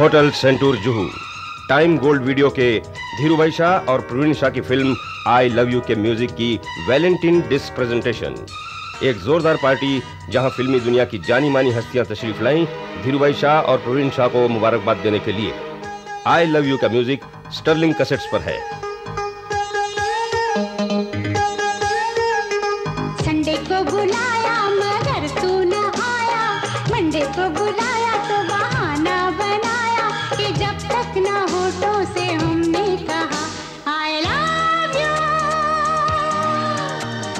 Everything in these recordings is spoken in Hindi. Hotel Centaur Juhu, time gold video के धीरू भाई शाह और प्रवीण शाह की फिल्म आई लव यू के म्यूजिक की वैलेंटाइन डिस्क प्रेजेंटेशन। एक जोरदार पार्टी जहां फिल्मी दुनिया की जानी मानी हस्तियां तशरीफ लाईं धीरू भाई शाह और प्रवीण शाह को मुबारकबाद देने के लिए। आई लव यू का म्यूजिक स्टर्लिंग कैसेट्स पर है। संडे को बुलाया मगर तू न आया, मंडे को बुलाया तो बहाना बनाया कि जब तक ना होठों से हमने कहा I love you,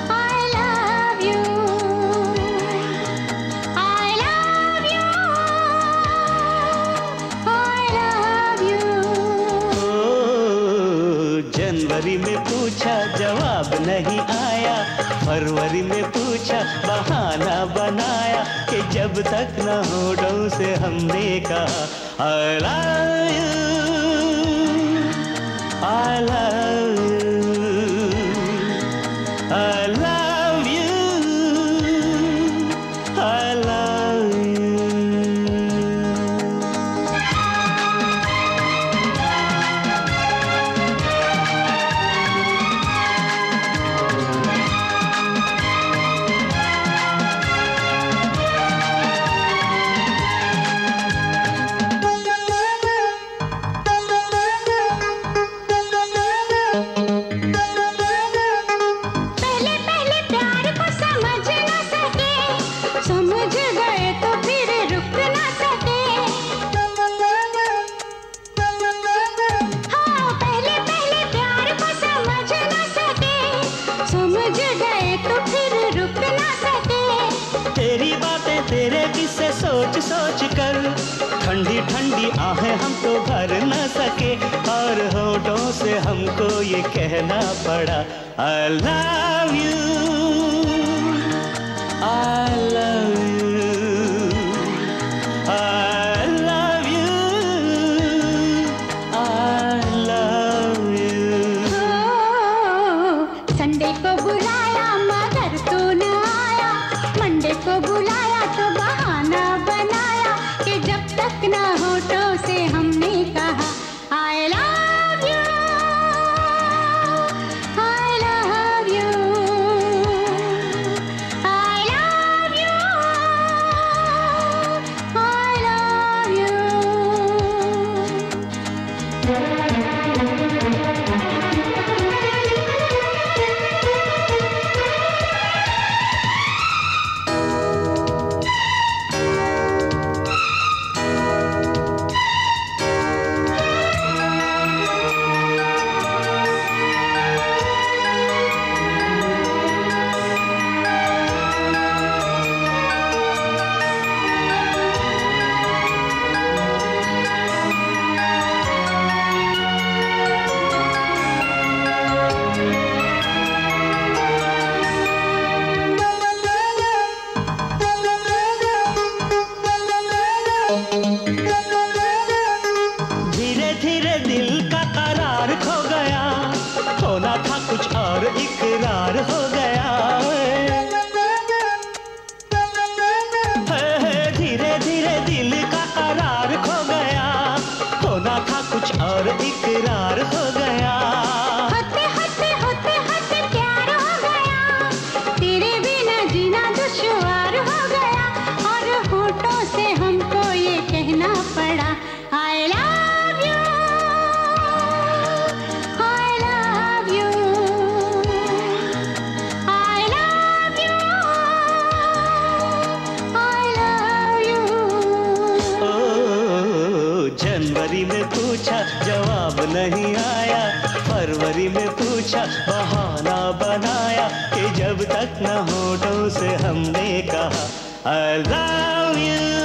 I love you, I love you, I love you. जनवरी में पूछा जवाब नहीं आया, फरवरी में पूछा बहाना बनाया कि जब तक न होठों से हमने कहा I love you, I love you, I love you, I love पहले पहले प्यार को समझ ना सके, समझ गए तो फिर रुक ना सके। हाँ, पहले पहले प्यार को समझ ना सके, समझ गए तो फिर रुक ना सके। तेरी बातें तेरे किस्से सोच सोच कर ठंडी ठंडी आहें हम तो भर न सके, और होठों से हमको ये कहना पड़ा I love you, I love you, I love you, I love you. Sunday को बुलाया मगर तू न आया, मंडे को बुलाया तो बहाना बनाया कि जब तक ना होठों से हमने कहा I love you, I love you, I love you, I love you. धीरे धीरे दिल का करार खो गया, होना था कुछ और इकरार हो गया। धीरे धीरे दिल का करार खो गया, होना था कुछ और इकरार हो गया। होते होते होते होते प्यार हो गया, तेरे बिना जीना दुश्वार हो गया, और होठों से हमको ये कहना पड़ा आई लव जनवरी में पूछा जवाब नहीं आया, फरवरी में पूछा बहाना बनाया कि जब तक न होठों से हमने कहा आई लव यू।